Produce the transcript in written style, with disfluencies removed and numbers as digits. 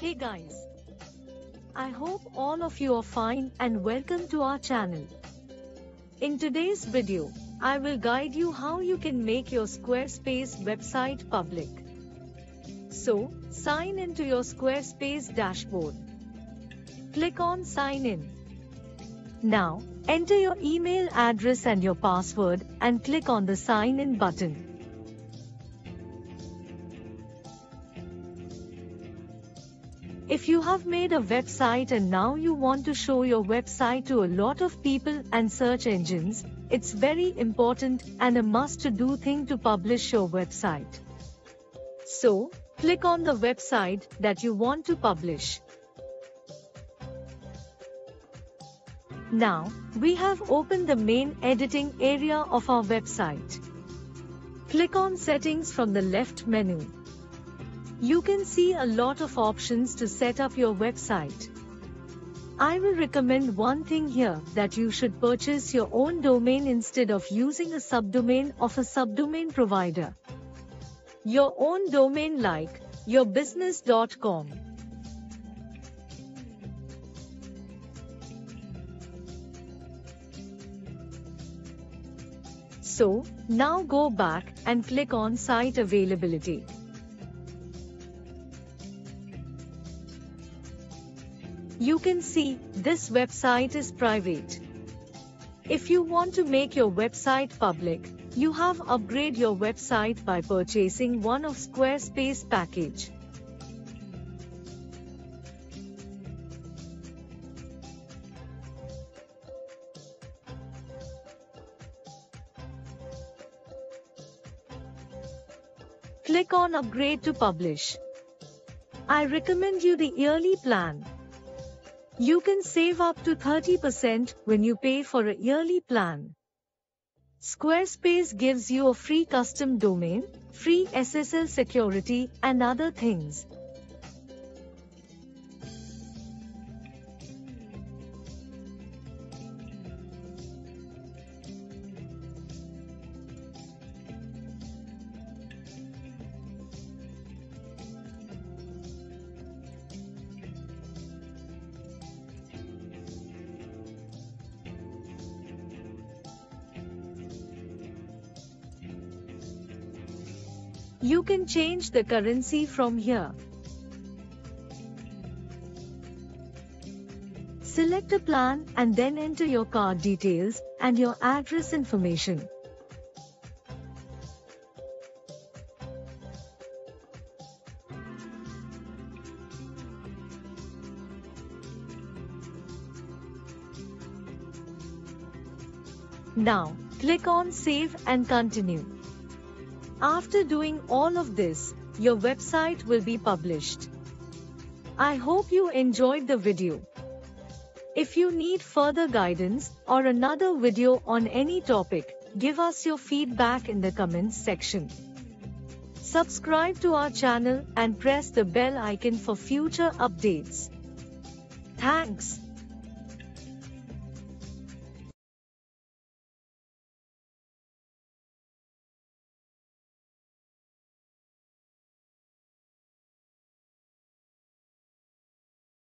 Hey guys, I hope all of you are fine and welcome to our channel. In today's video, I will guide you how you can make your Squarespace website public. So, sign into your Squarespace dashboard. Click on Sign In. Now, enter your email address and your password and click on the Sign In button. If you have made a website and now you want to show your website to a lot of people and search engines, it's very important and a must-do thing to publish your website. So, click on the website that you want to publish. Now, we have opened the main editing area of our website. Click on Settings from the left menu. You can see a lot of options to set up your website. I will recommend one thing here, that you should purchase your own domain instead of using a subdomain of a subdomain provider. Your own domain like yourbusiness.com. So, now go back and click on Site Availability. You can see, this website is private. If you want to make your website public, you have to upgrade your website by purchasing one of Squarespace package. Click on Upgrade to publish. I recommend you the yearly plan. You can save up to 30% when you pay for a yearly plan. Squarespace gives you a free custom domain, free SSL security, and other things. You can change the currency from here. Select a plan and then enter your card details and your address information. Now, click on Save and Continue. After doing all of this, your website will be published. I hope you enjoyed the video. If you need further guidance or another video on any topic, give us your feedback in the comments section. Subscribe to our channel and press the bell icon for future updates. Thanks.